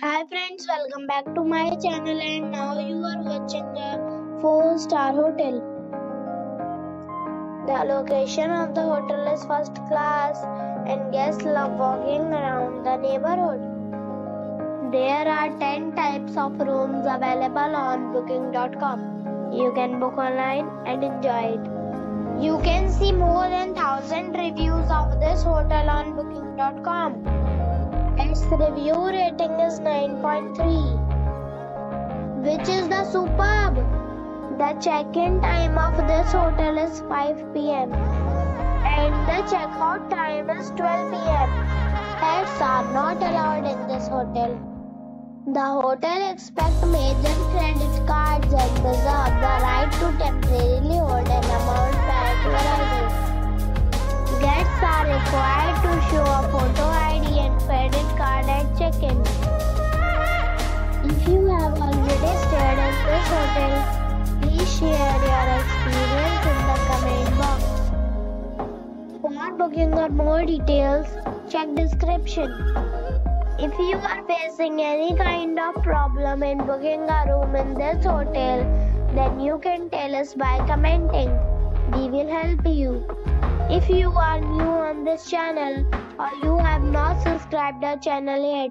Hi friends, welcome back to my channel, and now you are watching a 4-star hotel. The location of the hotel is first class and guests love walking around the neighborhood. There are 10 types of rooms available on booking.com. You can book online and enjoy it. You can see more than 1,000 reviews of this hotel on booking.com. Its review rating is 9.3, which is the superb. The check-in time of this hotel is 5 PM and the check-out time is 12 PM. Pets are not allowed in this hotel. The hotel expects major credit cards and reserves the right to temporarily hold an amount prior to arrival. Guests are required to show a photo ID and credit card at check-in. If you have already stayed at this hotel, please share your experience in the comment box. For booking or more details, check description. If you are facing any kind of problem in booking a room in this hotel, then you can tell us by commenting. We will help you. If you are new on this channel or you have not subscribed our channel yet,